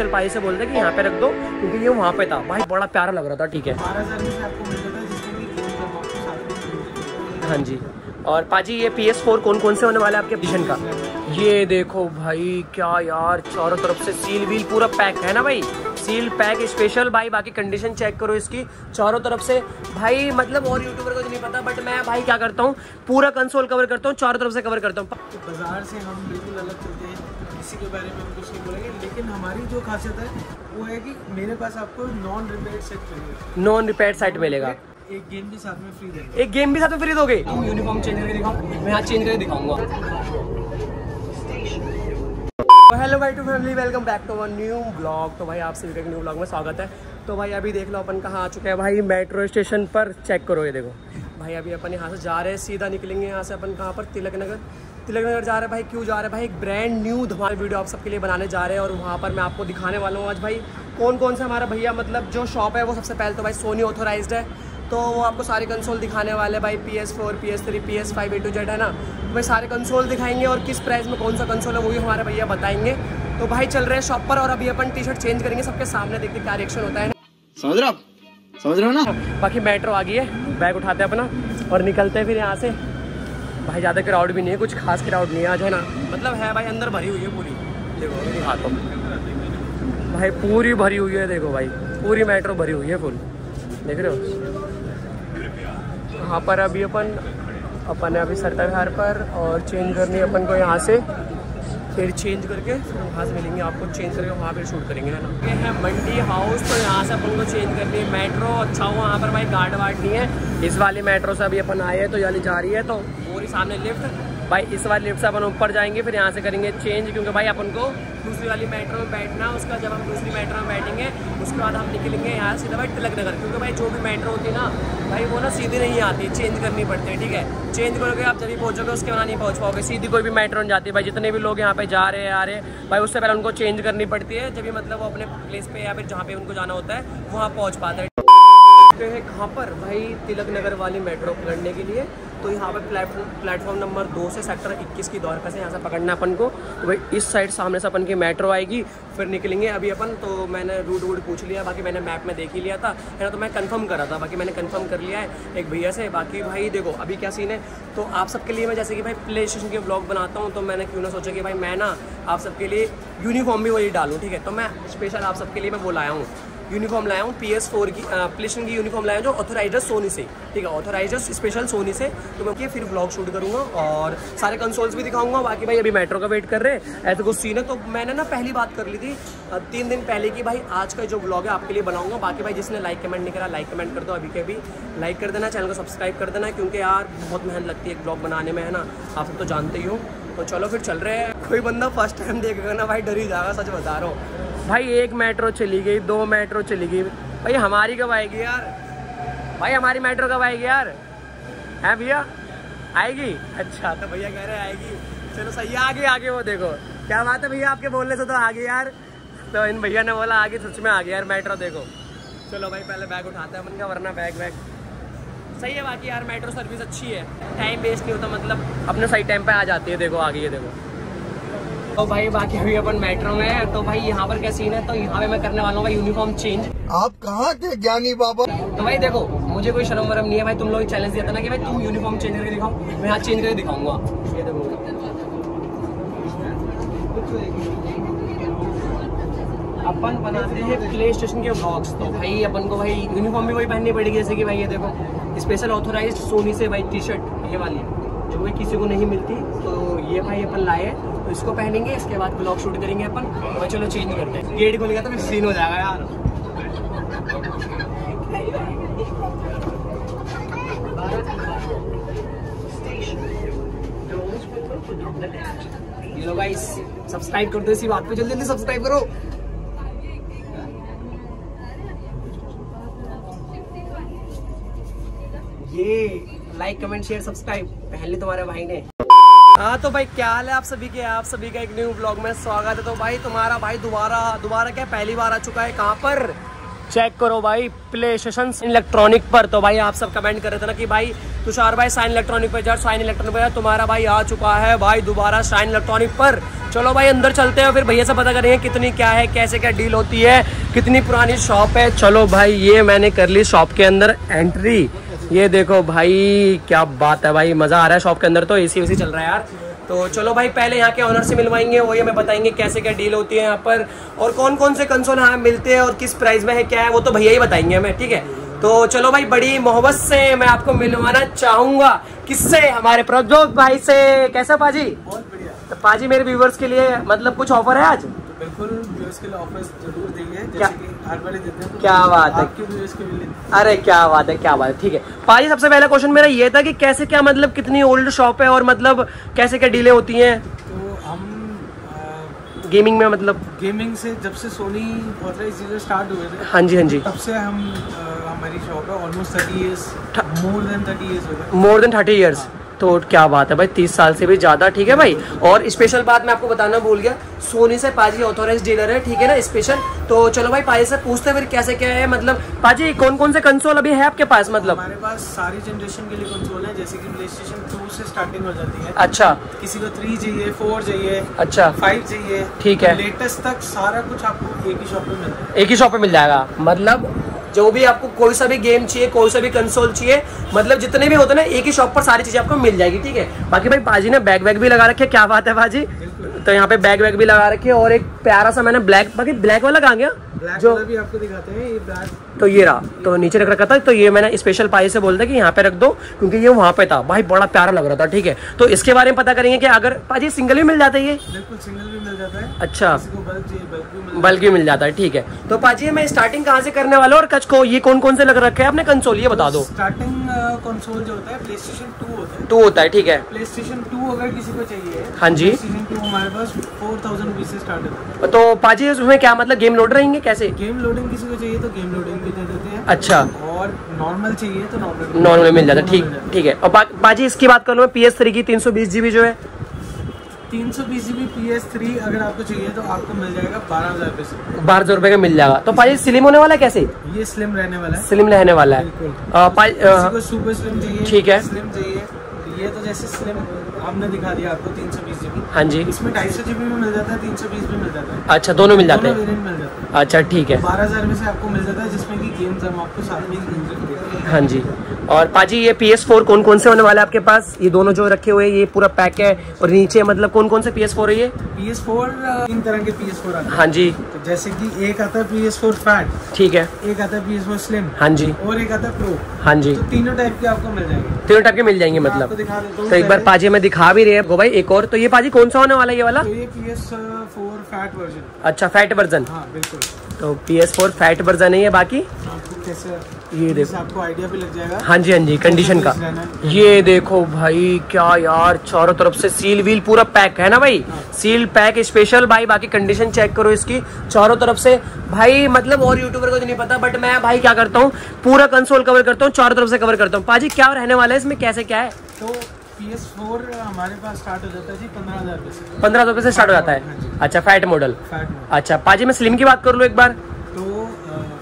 चल भाई से बोलते कि यहाँ पे रख दो क्योंकि ये वहाँ पे था। भाई बड़ा प्यारा लग रहा था। ठीक है, हाँ जी। और पाजी ये PS4 कौन कौन से होने वाला है आपके एडिशन का? ये देखो भाई, क्या यार, चारों तरफ से सील वील पूरा पैक है ना भाई, सील पैक स्पेशल। भाई बाकी कंडीशन चेक करो इसकी चारों तरफ से। भाई मतलब और यूट्यूबर को तो नहीं पता, बट मैं भाई क्या करता हूँ, पूरा कंसोल कवर करता हूँ, चारों तरफ से कवर करता हूँ। बाजार से हम बिल्कुल अलग चलते हैं, इसी के बारे में हम कुछ नहीं बोलेंगे, लेकिन हमारी जो खासियत है वो है कि मेरे पास आपको नॉन रिपेयर्ड सेट मिलेगा। नॉन रिपेयर्ड सेट मिलेगा, एक गेम भी साथ में फ्री देंगे। एक गेम भी साथ में फ्री दोगे? हम यूनिफॉर्म चेंज करके दिखाऊंगा, मैं आज चेंज करके दिखाऊंगा। हेलो भाई to family, welcome back to our new blog. तो भाई आप सभी का एक न्यू ब्लॉग में स्वागत है। तो भाई अभी देख लो अपन कहाँ आ चुके हैं भाई, मेट्रो स्टेशन पर। चेक करो ये देखो भाई, अभी अपन यहाँ से जा रहे हैं, सीधा निकलेंगे यहाँ से अपन कहाँ पर, तिलक नगर जा रहे हैं भाई। क्यों जा रहे हैं भाई? एक ब्रांड न्यू धमाल वीडियो आप सबके लिए बनाने जा रहे हैं और वहाँ पर मैं आपको दिखाने वाला हूँ आज भाई कौन कौन से हमारा भैया मतलब जो शॉप है वो। सबसे पहले तो भाई सोनी ऑथोराइज्ड है, तो वो आपको सारे कंसोल दिखाने वाले भाई, PS4, PS3, PS5 A to Z है ना, भाई सारे कंसोल दिखाएंगे और किस प्राइस में कौन सा कंसोल है वो भी हमारे भैया बताएंगे। तो भाई चल रहे हैं शॉप पर और अभी अपन टी शर्ट चेंज करेंगे सबके सामने, देखते क्या रिएक्शन होता है। समझ रहे हो ना। बाकी मेट्रो आ गई है, बैग उठाते हैं अपना और निकलते हैं फिर यहाँ से। भाई ज़्यादा क्राउड भी नहीं है, कुछ खास क्राउड नहीं है आज है ना, मतलब है भाई अंदर भरी हुई है पूरी। देखो मेरे हाथों में भाई पूरी भरी हुई है, देखो भाई पूरी मेट्रो भरी हुई है फुल, देख रहे हो। यहाँ पर अभी अपन अभी सरता विहार पर और चेंज करनी अपन को यहाँ से, फिर चेंज करके वहाँ से मिलेंगे आपको, चेंज करके वहाँ पर शूट करेंगे है ना। ये है मंडी हाउस, तो यहाँ से अपन को चेंज करनी है मेट्रो। अच्छा हुआ वहाँ पर भाई गार्ड वार्ड नहीं है, इस वाली मेट्रो से अभी अपन आए हैं तो यानी जा रही है, तो पूरी सामने लिफ्ट भाई, इस वाली लिफ्ट से अपन ऊपर जाएंगे, फिर यहाँ से करेंगे चेंज क्योंकि भाई अपन को दूसरी वाली मेट्रो में बैठना। उसका जब हम दूसरी मेट्रो में बैठेंगे उसके बाद हम निकलेंगे यहाँ सीधा भाई तिलक नगर, क्योंकि भाई जो भी मेट्रो होती है ना भाई वो ना सीधी नहीं आती, चेंज करनी पड़ती है। ठीक है, चेंज करोगे आप जब भी पहुँचोगे उसके बाद नहीं पहुँच पाओगे, सीधी कोई भी मेट्रो नहीं जाती भाई। जितने भी लोग यहाँ पे जा रहे हैं आ रहे भाई, उससे पहले उनको चेंज करनी पड़ती है, जब भी मतलब वो अपने प्लेस पे या फिर जहाँ पे उनको जाना होता है वहाँ पहुँच पाता है। तो है कहाँ पर भाई, तिलक नगर वाली मेट्रो पकड़ने के लिए, तो यहाँ पर प्लेटफॉर्म नंबर 2 से सेक्टर 21 की दौर से यहाँ से पकड़ना अपन को। तो भाई इस साइड सामने से अपन की मेट्रो आएगी, फिर निकलेंगे अभी अपन। तो मैंने रूट पूछ लिया, बाकी मैंने मैप में देख ही लिया था है ना, तो मैं कंफर्म करा था, बाकी मैंने कंफर्म कर लिया है एक भैया से। बाकी भाई देखो अभी क्या सीन है, तो आप सबके लिए मैं जैसे कि भाई प्ले स्टेशन के ब्लॉग बनाता हूँ, तो मैंने क्यों ना सोचा कि भाई मैं ना आप सबके लिए यूनिफॉर्म भी वही डालूँ। ठीक है, तो मैं स्पेशल आप सबके लिए मैं वो लाया हूँ, यूनिफॉर्म लाया हूँ PS4 की, प्लेस्टेशन की यूनिफॉर्म लाया हूँ जो ऑथोराइज्ड सोनी से। ठीक है, ऑथोराइज्ड स्पेशल सोनी से। तो मैं ये फिर व्लॉग शूट करूँगा और सारे कंसोल्स भी दिखाऊंगा। बाकी भाई अभी मेट्रो का वेट कर रहे हैं, ऐसा कुछ सीन है। तो मैंने ना पहली बात कर ली थी 3 दिन पहले कि भाई आज का जो व्लॉग है आपके लिए बनाऊँगा। बाकी भाई जिसने लाइक कमेंट नहीं करा, लाइक कमेंट कर दो, अभी के अभी लाइक कर देना, चैनल को सब्सक्राइब कर देना, क्योंकि यार बहुत मेहनत लगती है एक व्लॉग बनाने में है ना, आप सब तो जानते ही हो। तो चलो फिर चल रहे हैं। कोई बंदा फर्स्ट टाइम देखेगा ना भाई डर ही जाएगा, सच बता रहा हूँ भाई। एक मेट्रो चली गई, 2 मेट्रो चली गई भाई, हमारी कब आएगी यार? भाई हमारी मेट्रो कब आएगी यार? है भैया आएगी? अच्छा, तो भैया कह रहे आएगी, चलो सही है। आगे वो देखो, क्या बात है भैया आपके बोलने से तो आगे यार। तो इन भैया ने बोला आगे, सच में आगे यार मेट्रो, देखो। चलो भाई पहले बैग उठाते हैं अपन का, वरना बैग सही है। बाकी यार मेट्रो सर्विस अच्छी है, टाइम वेस्ट नहीं होता, मतलब अपने सही टाइम पर आ जाती है। देखो आगे, ये देखो। तो भाई बाकी अभी अपन मेट्रो में है, तो भाई यहाँ पर क्या सीन है, तो यहाँ पे मैं करने वाला हूँ भाई यूनिफॉर्म चेंज। आप कहाँ के ज्ञानी बाबा। तो भाई देखो मुझे कोई शर्म वरम नहीं है भाई, तुम लोग चैलेंज दिया था ना कि भाई तुम यूनिफॉर्म चेंज करके दिखाओ, मैं यहाँ चेंज करके दिखाऊंगा। ये देखो अपन बनाते हैं प्ले स्टेशन के ब्लॉग्स, तो भाई अपन को भाई यूनिफॉर्म भी वही पहननी पड़ेगी, जैसे कि भाई ये देखो स्पेशल ऑथोराइज्ड सोनी से भाई टी शर्ट, ये वाली जो भाई किसी को नहीं मिलती, तो ये भाई अपन लाए, तो इसको पहनेंगे, इसके बाद ब्लॉग शूट करेंगे अपन। और चलो चेंज करते हैं, गेट खोलेगा तो फिर सीन हो जाएगा यार। ये लो गाइस, सब्सक्राइब कर दो, इसी बात पे जल्दी जल्दी सब्सक्राइब करो। ये लाइक कमेंट शेयर सब्सक्राइब पहले तुम्हारे भाई ने। हाँ तो भाई क्या हाल है आप सभी के, आप सभी का एक न्यू ब्लॉग में स्वागत है। तो भाई तुम्हारा भाई दोबारा क्या पहली बार आ चुका है कहाँ पर, चेक करो भाई प्लेस्टेशन इलेक्ट्रॉनिक पर। तो भाई आप सब कमेंट कर रहे थे ना कि भाई तुषार भाई शाइन इलेक्ट्रॉनिक पर जा, शाइन इलेक्ट्रॉनिक पर जा। तुम्हारा भाई आ चुका है भाई दोबारा शाइन इलेक्ट्रॉनिक पर। चलो भाई अंदर चलते हैं, फिर भैया से पता करेंगे कितनी क्या है, कैसे क्या डील होती है, कितनी पुरानी शॉप है। चलो भाई ये मैंने कर ली शॉप के अंदर एंट्री। ये देखो भाई क्या बात है भाई, मज़ा आ रहा है शॉप के अंदर, तो एसी वैसी चल रहा है यार। तो चलो भाई पहले यहाँ के ऑनर से मिलवाएंगे, वही हमें बताएंगे कैसे क्या डील होती है यहाँ पर, और कौन कौन से कंसोल यहाँ मिलते हैं और किस प्राइस में है क्या है, वो तो भैया ही बताएंगे हमें। ठीक है, तो चलो भाई बड़ी मोहब्बत से मैं आपको मिलवाना चाहूँगा किससे, हमारे प्रज्वल भाई से। कैसा पाजी? बहुत बढ़िया। तो पाजी मेरे व्यूवर्स के लिए मतलब कुछ ऑफर है आज? बिल्कुल व्यूअर्स के लिए ऑफर जरूर देंगे, जैसे कि हर बार देते हैं। क्या बात है, आपके व्यूअर्स के लिए। अरे क्या बात है, क्या बात है। ठीक है पाजी, सबसे पहला क्वेश्चन मेरा ये था कि कैसे क्या मतलब कितनी ओल्ड शॉप है और मतलब कैसे क्या डीलें होती हैं? तो हम गेमिंग में मतलब गेमिंग से जब से सोनी बहुत सारी चीज़ें स्टार्ट हुए थे, हाँ जी हाँ जी, तब से हम हमारी शॉप है almost 30 years, more than 30 years हो गए। मोर देन 30 ईयर्स, तो क्या बात है भाई, 30 साल से भी ज़्यादा। ठीक है भाई, और स्पेशल बात मैं आपको बताना भूल गया, सोनी से पाजी ऑथोराइज डीलर है, ठीक है ना, स्पेशल। तो चलो भाई पाजी से पूछते फिर कैसे क्या है, मतलब पाजी कौन कौन से कंसोल अभी है आपके पास? मतलब हमारे पास सारी जनरेशन के लिए कंसोल है, जैसे कि प्लेस्टेशन 2 से स्टार्टिंग हो जाती है। अच्छा, किसी को 3 चाहिए, 4 चाहिए, अच्छा 5 चाहिए, ठीक है, लेटेस्ट तक सारा कुछ आपको एक ही शॉप पे मिलता है। एक ही शॉप पे मिल जाएगा, मतलब जो भी आपको कोई सा भी गेम चाहिए, कोई सा भी कंसोल चाहिए, मतलब जितने भी होते हैं ना एक ही शॉप पर सारी चीजें आपको मिल जाएगी। ठीक है, बाकी भाई पाजी ने बैग वैग भी लगा रखे, क्या बात है पाजी, तो यहाँ पे बैग वैग भी लगा रखे, और एक प्यारा सा मैंने ब्लैक, बाकी ब्लैक वाला कहाँ गया जो भी आपको दिखाते हैं, ये ब्लैक तो ये रहा, तो नीचे रख रखा था, तो ये मैंने स्पेशल पाजी से बोल था कि यहाँ पे रख दो क्योंकि ये वहाँ पे था भाई, बड़ा प्यारा लग रहा था। ठीक है, तो इसके बारे में पता करेंगे कि अगर पाजी सिंगल भी मिल जाता है? ये बिल्कुल सिंगल भी मिल जाता है। अच्छा, बल्क भी मिल जाता है, ठीक है। तो पाजी मैं स्टार्टिंग कहाँ से करने वाला हूँ और कच को ये कौन कौन से लग रखे है आपने कंसोल, ये बता दो। स्टार्टिंग कंसोल जो होता है प्लेस्टेशन 2 होता है, ठीक है। प्लेस्टेशन 2 अगर किसी को चाहिए, हाँ जी, हमारे पास 4000 रुपीज से स्टार्ट होता है। तो पाजी उसमें क्या मतलब गेम लोड रहेंगे? कैसे गेम लोडिंग किसी को चाहिए तो गेम लोडिंग भी दे देते हैं। अच्छा, और नॉर्मल चाहिए तो नॉर्मल मिल जाता है, ठीक ठीक है। और बाजी इसकी बात कर लो, PS3 की 320 GB जो है, 320 GB PS3 अगर आपको चाहिए तो आपको मिल जाएगा 12,000 रुपए का मिल जाएगा। तो पाजी स्लिम होने वाला है कैसे? ये स्लिम रहने वाला है, स्लिम रहने वाला है। सुपर स्लिम चाहिए, ठीक है, स्लिम चाहिए, ये तो जैसे स्लिम हमने दिखा दिया आपको 320 GB। हाँ जी, इसमें 250 GB में मिल जाता है, 320 में मिल जाता है। अच्छा, दोनों मिल जाते हैं, अच्छा ठीक है। 12,000 में से आपको मिल जाता है, जिसमें कि गेम्स हम आपको सारे मिल। हाँ जी, और पाजी ये PS4 कौन कौन से होने वाला है आपके पास? ये दोनों जो रखे हुए ये पूरा पैक है, और नीचे मतलब कौन कौन से PS4 है? ये PS4 तीन तरह के PS4 आते हैं। हाँ जी, तो जैसे कि एक आता है PS4 फैट, ठीक है, एक आता है PS4 स्लिम, हाँ जी, और एक आता है प्रो, हाँ जी। तो तीनों टाइप के आपको मिल जाएंगे, तीनों टाइप के मिल जाएंगे। मतलब तो एक बार पाजी में दिखा भी रहे हैं भाई एक और। तो ये पाजी कौन सा होने वाला है ये वाला? ये PS4 फैट वर्जन। अच्छा, फैट वर्जन, हाँ बिल्कुल, तो PS4 फैट वर्जन है ये। बाकी ये देखो आपको आइडिया भी लग जाएगा, हाँ जी हाँ जी, कंडीशन का। ये देखो भाई क्या यार, चारों तरफ से सील व्हील पूरा पैक है ना भाई, सील पैक स्पेशल भाई। बाकी कंडीशन चेक करो इसकी चारों तरफ से भाई, मतलब और यूट्यूबर को तो नहीं पता, बट मैं भाई क्या करता हूँ पूरा कंसोल कवर करता हूँ, चारों तरफ से कवर करता हूँ। पाजी क्या रहने वाला है इसमें, कैसे क्या है? तो PS4 हमारे पास स्टार्ट हो जाता है जी 15,000 से, 15,000 से स्टार्ट हो जाता है। अच्छा, फैट मॉडल। अच्छा पाजी मैं स्लिम की बात कर लूँ एक बार,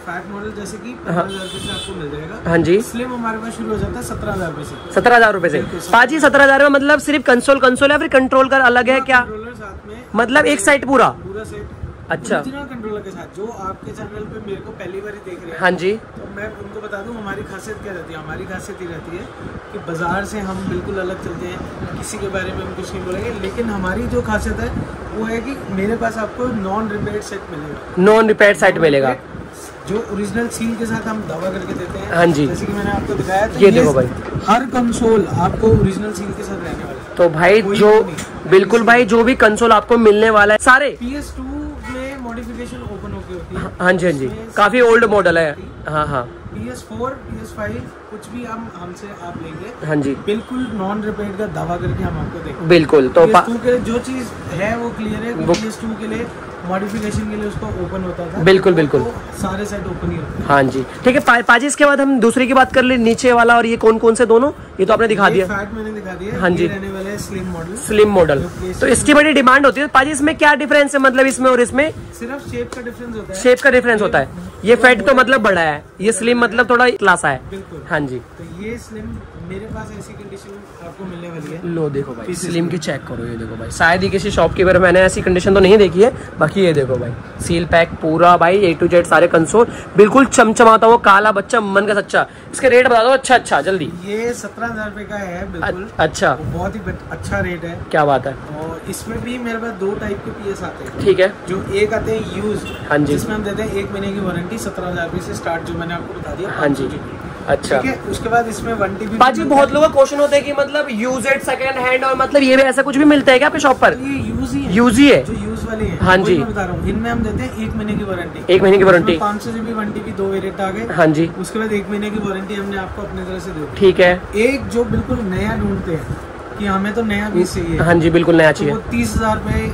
फैट मॉडल जैसे कि 15,000 से आपको मिल जाएगा। हाँ जी, स्लिम हमारे पास शुरू हो जाता है 17,000 से, 17,000 से। पाजी 17,000 में मतलब सिर्फ कंसोल कंसोल है, फिर कंट्रोल का अलग है क्या? कंट्रोलर साथ में, मतलब एक साइड पूरा सेट। अच्छा, कंट्रोलर के साथ। जो आपके चैनल पे मेरे को पहली बार देख रहे हैं, हाँ जी, तो मैं उनको बता दूं हमारी खासियत क्या रहती है। हमारी खासियत ये रहती है कि बाजार से हम बिल्कुल अलग चलते हैं, किसी के बारे में हम कुछ नहीं बोलेंगे, लेकिन हमारी जो खासियत है वो है कि मेरे पास आपको नॉन रिपेयर्ड सेट मिलेगा, नॉन रिपेयर्ड सेट मिलेगा, जो ओरिजिनल सील के साथ हम दावा करके देते हैं। हाँ जी, जैसे कि मैंने आपको दिखाया था, ये देखो भाई हर कंसोल आपको ओरिजिनल सील के साथ रहने वाला है। तो भाई जो बिल्कुल भाई जो भी कंसोल आपको मिलने वाला है सारे PS2 में मॉडिफिकेशन ओपन होके होती है। हाँ जी हाँ जी, काफी ओल्ड मॉडल है। हाँ हाँ, PS4 PS5 कुछ भी हम हमसे आप लेंगे, हाँ जी, बिल्कुल नॉन रिपेयर्ड का दावा करके हम आपको देंगे बिल्कुल। तो PS2 के जो चीज है वो क्लियर है, PS2 के लिए मॉडिफिकेशन के लिए उसको ओपन होता था। बिल्कुल बिल्कुल, तो सारे साइड ओपन ही होते हैं। हाँ जी ठीक है पाजी, इसके बाद हम दूसरे की बात कर ले, नीचे वाला और ये कौन कौन से दोनों, ये तो आपने दिखा दिया, फैट मैंने दिखा दिया। हाँ जी रहने वाला है स्लिम मॉडल, स्लिम मॉडल तो इसकी बड़ी डिमांड होती है पाजी, इसमें क्या डिफरेंस है मतलब इसमें और इसमें? सिर्फ शेप का डिफरेंस होता है, शेप का डिफरेंस होता है। ये फैट तो मतलब बड़ा है, ये स्लिम मतलब थोड़ा लासा है। बिल्कुल हाँ जी, तो ये स्लिम मेरे पास ऐसी कंडीशन आपको मिलने वाली है। लो देखो भाई स्लिम की चेक करो, ये देखो भाई, शायद ही किसी शॉपकीपर मैंने ऐसी कंडीशन तो नहीं देखी है। बाकी ये देखो भाई सील पैक पूरा भाई ए टू जेड, सारे कंसोल बिल्कुल चमचमाता हुआ, काला बच्चा मन का सच्चा। इसके रेट बता दो अच्छा अच्छा जल्दी। ये 17,000 रुपए का है बिल्कुल। अच्छा बहुत ही अच्छा रेट है, क्या बात है। और इसमें भी मेरे पास दो टाइप के पीएस आते हैं। ठीक है, जो एक आते हैं यूज। हाँ जी, इसमें हम देते हैं 1 महीने की वारंटी 17,000 रुपए से स्टार्ट, जो मैंने आपको बता दिया। हाँ जी अच्छा ठीक है। उसके बाद इसमें 1 TB। पाजी बहुत लोगों का क्वेश्चन होता है कि मतलब यूज एट सेकंड हैंड और मतलब ये भी ऐसा कुछ भी मिलता है क्या आपके शॉप पर? ये यूज ही है, जो यूज वाले हैं। हाँ जी बता रहा हूँ, इनमें हम देते हैं 1 महीने की वारंटी। 1 महीने की वारंटी 500 GB 1 TB दो वेरिएंट आ गए। हाँ जी, उसके बाद 1 महीने की वारंटी हमने आपको अपने तरह से दी। ठीक है, एक जो बिल्कुल नया ढूंढते हैं कि हमें तो नया पीस चाहिए। हाँ जी बिल्कुल नया चाहिए, 30,000 रुपए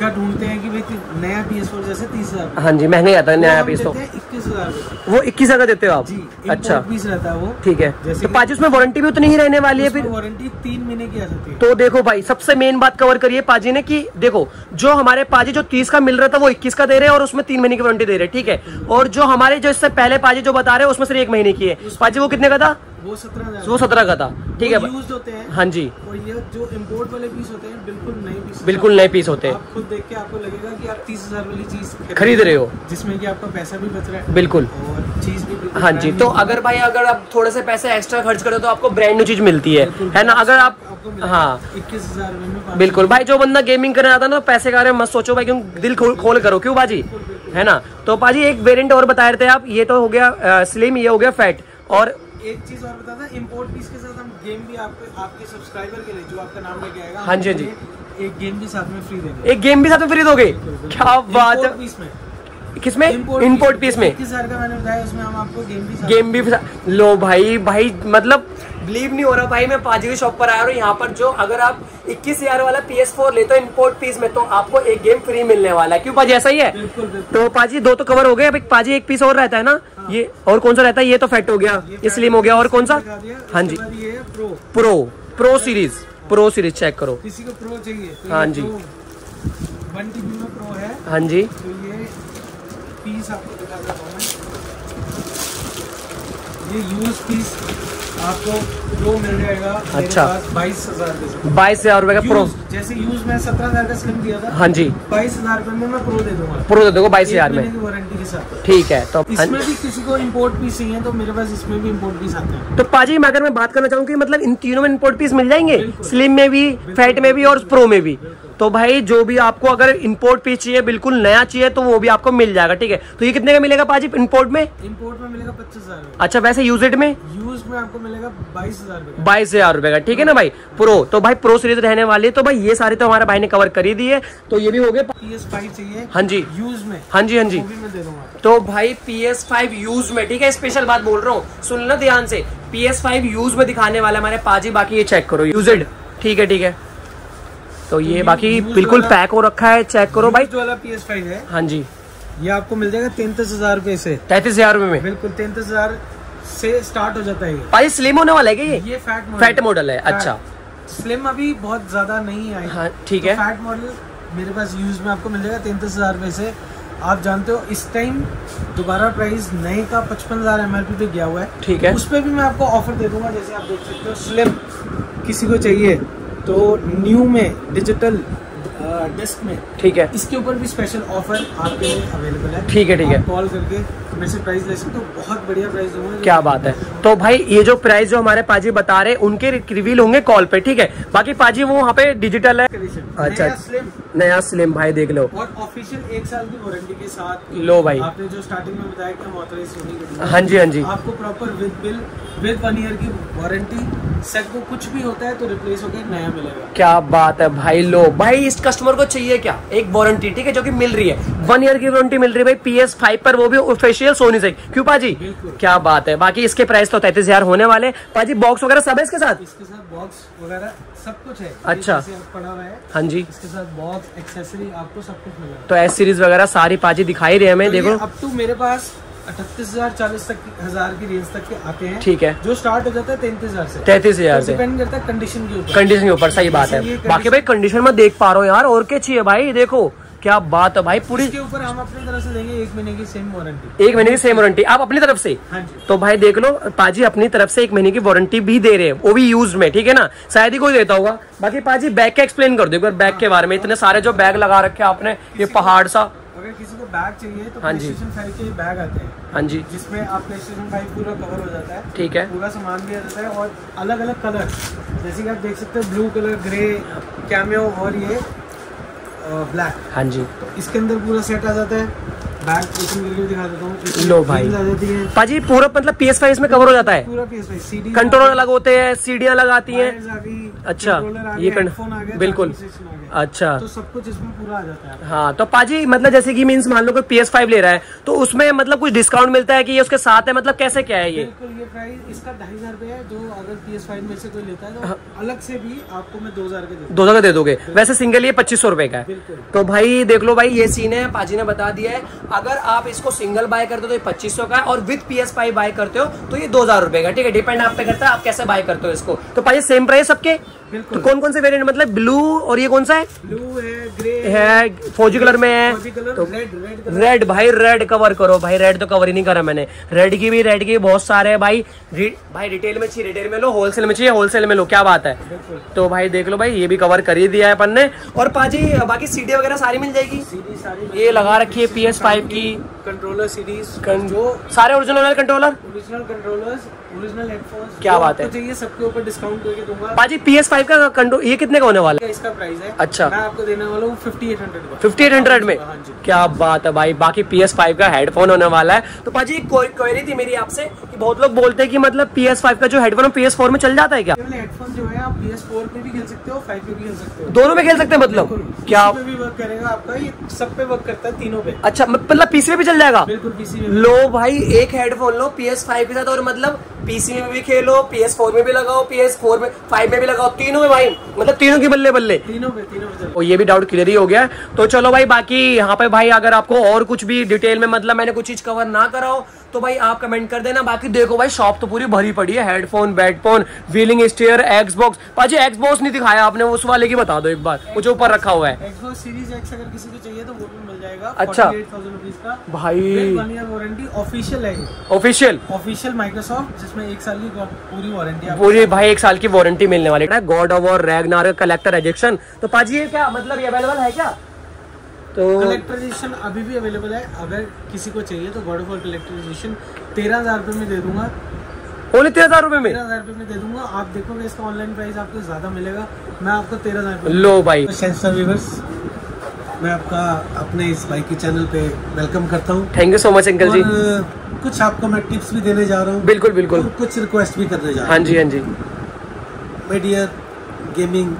का ढूंढते हैं कि भाई नया PS4 जैसे 30,000। हाँ जी महंगा आता है नया PS4, 21,000 वो 21,000 का देते हो आप जी। अच्छा पीस रहता है वो। ठीक है, तो पाजी उसमें वारंटी भी उतनी ही रहने वाली है फिर? वारंटी 3 महीने की आ जाती है। तो देखो भाई सबसे मेन बात कवर करिए पाजी ने कि देखो जो हमारे पाजी जो 30 का मिल रहा था वो 21 का दे रहे हैं और उसमें 3 महीने की वारंटी दे रहे हैं। ठीक है, और जो हमारे जो इससे पहले पाजी जो बता रहे हैं उसमें सिर्फ 1 महीने की है। पाजी वो कितने का था? वो 17 का था। ठीक है, यूज होते हैं। हाँ जी, और ये जो इम्पोर्ट वाले पीस होते हैं बिल्कुल नए पीस, बिल्कुल नए पीस होते हैं। आप खुद देख के आपको लगेगा कि आप 30,000 वाली चीज खरीद रहे हो, जिसमें कि आपका पैसा भी बच रहा है। बिल्कुल चीज भी। हाँ जी, तो अगर भाई अगर आप थोड़े से पैसे एक्स्ट्रा खर्च करो तो आपको ब्रांड न्यू चीज मिलती है ना। अगर आप हाँ 21,000 बिल्कुल भाई, जो बंदा गेमिंग करने आता है ना पैसे के बारे में मत सोचो भाई, क्योंकि दिल खोल करो क्यों बाजी, है ना। तो पाजी एक वेरिएंट और बता रहे थे आप, ये तो हो गया स्लिम, ये हो गया फैट। और एक चीज और बता था, इम्पोर्ट पीस के साथ हम गेम भी आपके सब्सक्राइबर के लिए जो आपका नाम लेके आएगा। हाँ जी जी, एक गेम भी साथ में फ्री देंगे। एक गेम भी साथ में फ्री दोगे? क्या बात है। किसमें? इम्पोर्ट पीस में 21,000 का मैंने बताया, उसमें हम आपको गेम भी लो भाई। भाई मतलब बिलीव नहीं हो रहा भाई, मैं पाजी की शॉप पर आया हूँ यहाँ पर, जो अगर आप 21,000 वाला PS4 लेते हो इम्पोर्ट पीस में तो आपको एक गेम फ्री मिलने वाला है। क्यों पाजी ऐसा ही है? बिल्कुल, बिल्कुल। तो पाजी दो तो कवर हो गए, अब पाजी एक पीस और रहता है ना। हाँ। ये और कौन सा रहता है? ये तो फैट हो गया, ये स्लिम हो गया, और कौन सा? हाँ जी प्रो सीरीज चेक करो, किसी को प्रो चाहिए। हाँ जी 1 TB में प्रो है। हाँ जी, ये पीस आपको दिखा देता हूं, ये यूज पीस आपको प्रो मिल जाएगा। अच्छा 22,000 रुपए का प्रो, जैसे यूज में 17,000 का स्लिम दिया था। हाँ जी 22,000 रुपए में मैं प्रो दे दूंगा, प्रो दे दोगे 22,000 में वारंटी के साथ। ठीक है, तो इसमें भी किसी को इम्पोर्ट पीस चाहिए तो मेरे पास इसमें भी इम्पोर्ट पीस आते हैं। तो पाजी अगर मैं बात करना चाहूँ की मतलब इन तीनों में इम्पोर्ट पीस मिल जाएंगे, स्लिम में भी, फैट में भी और प्रो में भी। तो भाई जो भी आपको अगर इम्पोर्ट पीस चाहिए बिल्कुल नया चाहिए तो वो भी आपको मिल जाएगा। ठीक है, तो ये कितने का मिलेगा पाजी इम्पोर्ट में? इम्पोर्ट में मिलेगा 25,000। अच्छा वैसे यूजेड में? यूज में आपको मिलेगा 22,000 रुपए का। ठीक है ना भाई। प्रो तो भाई प्रो सीरीज रहने वाली है। तो भाई ये सारे तो हमारे भाई ने कवर कर ही दिए, तो ये भी हो गए। PS5 चाहिए? हाँ जी यूज में। हाँ जी हाँ जी, तो भाई PS5 यूज में। ठीक है, स्पेशल बात बोल रहा हूँ, सुन लो ध्यान से, PS5 यूज में दिखाने वाला हमारे पाजी। बाकी ये चेक करो यूजेड। ठीक है ठीक है, तो ये बाकी बिल्कुल पैक हो रखा है, चेक करो भाई। जो वाला PS5 है हाँ जी, ये आपको मिल जाएगा 33,000 रुपए से। 33,000 रुपए में बिल्कुल 33,000 से स्टार्ट हो जाता है। भाई स्लिम होने वाला है क्या? ये फैट मॉडल है। अच्छा स्लिम अभी बहुत ज्यादा नहीं आई। हाँ ठीक है, फैट मॉडल मेरे पास यूज में आपको मिल जाएगा 33,000 रुपए से। आप जानते हो इस टाइम दोबारा प्राइस नए का 55,000 MRP पे गया हुआ है। ठीक है, उस पर भी मैं आपको ऑफर दे दूंगा। जैसे आप देख सकते हो स्लिम किसी को चाहिए तो न्यू में डिजिटल डिस्क में। ठीक है, इसके ऊपर भी स्पेशल ऑफर आपके लिए अवेलेबल है। ठीक है ठीक है, कॉल करके वैसे प्राइस ले सकते हो, बहुत बढ़िया प्राइस होंगे। क्या बात है। तो भाई ये जो प्राइस जो हमारे पाजी बता रहे उनके रिवील होंगे कॉल पे। ठीक है, बाकी पाजी वो वहाँ पे डिजिटल है। अच्छा नया स्लिम भाई देख लो, और ऑफिशियल 1 साल की वारंटी के साथ। लो भाई आपने जो स्टार्टिंग में बताया कि हम ऑथराइज सोनी। हाँ जी हाँ जी, आपको proper with bill with 1 year की वारंटी। सेट को कुछ भी होता है तो रिप्लेस होकर नया मिलेगा। क्या बात है भाई। लो भाई इस कस्टमर को चाहिए क्या? एक वारंटी। ठीक है, जो की मिल रही है 1 ईयर की वारंटी मिल रही है भाई PS5 पर, वो भी ऑफिशियल सोनी से। क्यों पाजी? क्या बात है। बाकी इसके प्राइस तो 33,000 होने वाले। पाजी बॉक्स वगैरह सब है इसके साथ? इसके साथ बॉक्स वगैरह सब कुछ है। अच्छा पड़ा हुआ है। हाँ जी, इसके साथ बॉक्स एक्सेसरी आपको सब कुछ मिलेगा। तो एस सीरीज वगैरह सारी पाजी दिखाई रही है हमें। तो देखो अब तो मेरे पास 38,000 40,000 की रेंज तक के आते हैं। ठीक है, जो स्टार्ट हो जाता है 33,000 से। 33,000 से डिपेंड करता है कंडीशन के ऊपर। कंडीशन के ऊपर, सही बात है। बाकी भाई कंडीशन में देख पा रहा हूँ यार, और क्या चाहिए भाई। देखो क्या बात है भाई, पूरी इसके ऊपर हम अपनी तरफ से देंगे 1 महीने की सेम वारंटी। 1 महीने की सेम वारंटी आप अपनी तरफ से। हाँ जी। तो भाई देख लो पाजी अपनी तरफ से 1 महीने की वारंटी भी दे रहे हैं, वो भी यूज में। ठीक है ना, शायद ही कोई देता होगा। बाकी पाजी बैग का एक्सप्लेन कर दो एक बार, बैग के बारे में। इतने सारे जो बैग लगा रखे आपने, ये पहाड़ सा। अगर किसी को बैग चाहिए तो PlayStation 5 के बैग आते हैं। हाँ जी, जिसमें आप PlayStation 5 पूरा कवर हो जाता है। ठीक है, पूरा सामान भी आ जाता है। और अलग अलग कलर, जैसे कि आप देख सकते हो ब्लू कलर, ग्रे, कैमियो और ये ब्लैक। हाँ जी, तो इसके अंदर पूरा सेट आ जाता है। बैग इसमें दिखा देता हूँ। लो भाई आ जाती है पाजी पूरा, मतलब PS5 इसमें कवर हो जाता है पूरा। PS5 कंट्रोलर अलग होते हैं, सीढ़ियाँ लगाती हैं। अच्छा, ये बिल्कुल। अच्छा, तो सब कुछ इसमें पूरा आ जाता है। हाँ, तो पाजी मतलब जैसे कि मींस मान लो कोई PS5 ले रहा है तो उसमें मतलब कुछ डिस्काउंट मिलता है कि ये उसके साथ है, मतलब कैसे क्या है ये? बिल्कुल, ये प्राइस इसका 2,500 रुपए है। जो अगर PS5 में से कोई लेता है तो अलग से भी आपको मैं 2,000 का दे दोगे। वैसे सिंगल ये 2,500 रुपए का है। तो भाई देख लो भाई, ये सीन है। पाजी ने बता दिया है, अगर आप इसको सिंगल बाय करते हो तो ये 2,500 का है, और विद PS5 बाय करते हो तो ये 2,000 रुपए का। ठीक है, डिपेंड आप पे करता है आप कैसे बाय करते हो इसको। तो पाजी सेम प्राइस सबके। तो कौन कौन से वेरिएंट, मतलब ब्लू, और ये कौन सा है? ब्लू है, ग्रे है, फौजी कलर में है, तो रेड। भाई रेड कवर करो भाई, रेड तो कवर ही नहीं करा मैंने। रेड की बहुत सारे है भाई। भाई रिटेल में चाहिए रिटेल में लो, होलसेल में चाहिए होलसेल में लो। क्या बात है। तो भाई देख लो भाई, ये भी कवर कर ही दिया है अपन ने। और पाजी बाकी सीडी वगैरह सारी मिल जाएगी। ये लगा रखी है PS5 की कंट्रोलर सीरीज, सारे ओरिजिनल कंट्रोलर, क्या बात है। सबके ऊपर डिस्काउंट करके दूंगा। पाजी PS5 का कंट्रोल ये कितने का होने वाला है? इसका प्राइस है। अच्छा, मैं आपको देने वाला हूँ 5,800 में। क्या बात है भाई। बाकी PS5 का हेडफोन होने वाला है। तो पाजी क्वेरी थी मेरी आपसे कि बहुत लोग बोलते हैं कि मतलब PS5 का जो हेडफोन PS4 में चल जाता है क्या? हेडफोन जो है आप PS4 पे भी खेल सकते हो, 5 पे भी खेल सकते हो, दोनों पे खेल सकते हैं। मतलब क्या वर्क करेगा आपका? ये सब पे वर्क करता है, तीनों पे। अच्छा, मतलब पीसी पे भी चल जाएगा? बिल्कुल, पीसी में। लो भाई, एक हेडफोन लो PS5 के साथ और मतलब पीसी में भी खेलो, PS4 में भी लगाओ, PS4 में 5 में भी लगाओ, तीनों में भाई। मतलब तीनों की बल्ले तीनों पे। और ये भी डाउट क्लियर ही हो गया। तो चलो भाई, बाकी यहाँ पे भाई अगर आपको और कुछ भी डिटेल में मतलब मैंने कुछ चीज कवर ना कराओ तो भाई आप कमेंट कर देना। बाकी देखो भाई, शॉप तो पूरी भरी पड़ी है। हेडफोन, बैटफोन, व्हीलिंग स्टेयर, Xbox। पाजी Xbox नहीं दिखाया आपने, उस वाले की बता दो एक बार, मुझे ऊपर रखा हुआ है। Xbox सीरीज X अगर किसी को चाहिए तो वो भी मिल जाएगा। अच्छा का भाई, 1 ईयर वारंटी ऑफिशियल है। ऑफिशियल माइक्रोसॉफ्ट, जिसमें 1 साल की पूरी वारंटी, पूरी भाई 1 साल की वारंटी मिलने वाली है। God of War, Ragnarok, collector edition. तो पाजी ये क्या मतलब ये अवेलेबल है क्या? तो कलेक्टर एडिशन अभी भी अवेलेबल है। अगर किसी को चाहिए तो God of War collector edition 13,000 रुपये में दे दूंगा। ओनली 13,000 रुपये में? 13,000 रुपये में दे दूंगा। आप देखोगे इसका ऑनलाइन प्राइस आपको ज्यादा मिलेगा। मैं आपको 13,000। लो भाई, मैं आपका अपने इस बाइक के चैनल पे वेलकम करता हूँ। Thank you so much uncle जी। कुछ आपको मैं टिप्स भी देने जा रहा हूँ। बिल्कुल बिल्कुल। तो कुछ रिक्वेस्ट भी करने जा रहा हूँ। हाँ जी, हाँ जी। माय डियर गेमिंग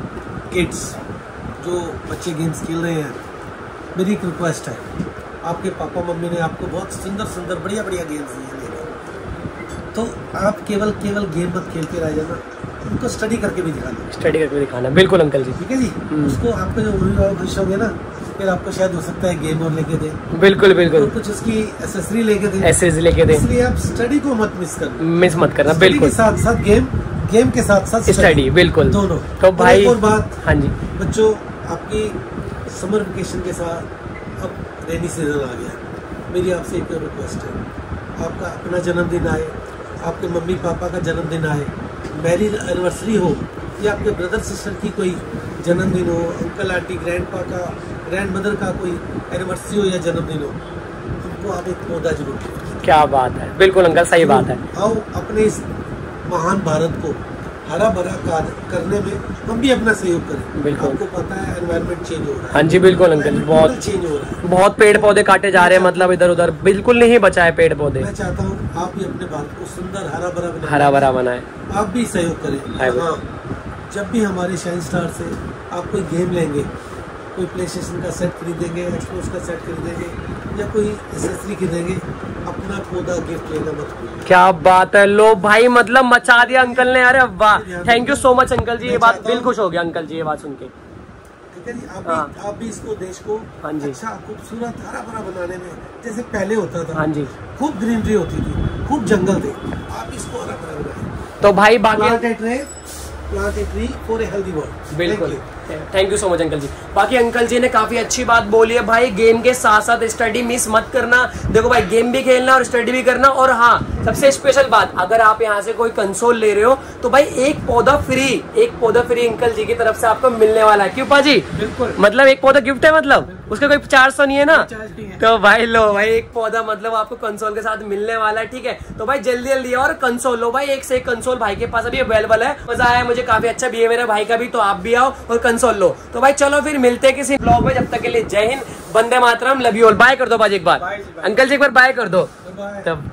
किड्स, जो बच्चे गेम्स खेल रहे हैं, मेरी एक रिक्वेस्ट है। आपके पापा मम्मी ने आपको बहुत सुंदर बढ़िया गेम्स दिए हैं, तो आप केवल गेम मत खेलते रह जाना, उनको स्टडी करके भी दिखाना। बिल्कुल अंकल जी, ठीक है जी। उसको आपको जो अभिभावक खुश होंगे ना, फिर आपको शायद हो सकता है गेम और लेके दे। बिल्कुल बिल्कुल। तो कुछ उसकी एसेसरी लेके दे। इसलिए आप स्टडी को मिस मत करना। बिल्कुल, साथ साथ गेम के साथ स्टडी, बिल्कुल दोनों। तो भाई और बात, हाँ जी बच्चों, आपकी समर वेकेशन के साथ अब रेनी सीजन आ गया। मेरी आपसे एक रिक्वेस्ट है, आपका अपना जन्मदिन आए, आपके मम्मी पापा का जन्मदिन आए, मैरिज एनिवर्सरी हो, या आपके ब्रदर सिस्टर की कोई जन्मदिन हो, अंकल आंटी ग्रैंडपा का ग्रैंडमदर का कोई एनिवर्सरी हो या जन्मदिन हो, उनको आप एक पौधा जरूर दो। क्या बात है। बिल्कुल अंकल, सही बात है। आओ अपने इस महान भारत को हरा भरा करने में हम भी अपना सहयोग करें। बिल्कुल, आपको पता है एनवायरनमेंट चेंज हो रहा है। हाँ जी बिल्कुल अंकल, बहुत चेंज हो रहा है। बहुत पेड़ पौधे काटे जा रहे हैं, मतलब इधर उधर बिल्कुल नहीं बचा है पेड़ पौधे। मैं चाहता हूँ आप भी अपने भारत को सुंदर हरा भरा बनाए, आप भी सहयोग करें। जब भी हमारे शाइन स्टार से आप कोई गेम लेंगे, कोई प्लेस्टेशन का सेट खरीदेंगे, एक्सबॉक्स का सेट खरीदेंगे या कोई एसेसरी खरीदेंगे, अपना पौधा गिफ्ट लेना मत भूलिए। क्या बात है, लो भाई मतलब मचा दिया अंकल ने। अरे वाह, thank you so much uncle जी, ये बात दिल खुश हो गया अंकल जी ये बात सुन के। ठीक है जी, आप भी इसको देश को अच्छा खूबसूरत हरा भरा बनाने में, जैसे पहले होता था, हाँ जी खूब ग्रीनरी होती थी, खूब जंगल थे, आप इसको हरा भरा बनाए। तो भाई बाकी बिल्कुल, thank you so much uncle जी। बाकी अंकल जी ने काफी अच्छी बात बोली है भाई, गेम के साथ साथ स्टडी मिस मत करना। देखो भाई, गेम भी खेलना और स्टडी भी करना। और हाँ, सबसे स्पेशल बात, अगर आप यहाँ से कोई कंसोल ले रहे हो तो भाई एक पौधा फ्री अंकल जी की तरफ से आपको मिलने वाला है। क्यों पाजी? बिल्कुल, मतलब एक पौधा गिफ्ट है, मतलब उसका कोई चार्ज नहीं है ना। तो भाई लो भाई, एक पौधा मतलब आपको कंसोल के साथ मिलने वाला है। ठीक है, तो भाई जल्दी जल्दी और कंसोल लो भाई, एक से एक कंसोल भाई के पास अभी अवेलेबल है। मजा आया मुझे, काफी अच्छा बिहेवियर है भाई का भी, तो आप भी आओ और कंसोल लो। तो भाई चलो फिर मिलते हैं किसी ब्लॉग में, जब तक के लिए जय हिंद, वंदे मातरम, लव यू ऑल। बाय कर दो भाई एक बार, अंकल जी एक बार बाय कर दो तब।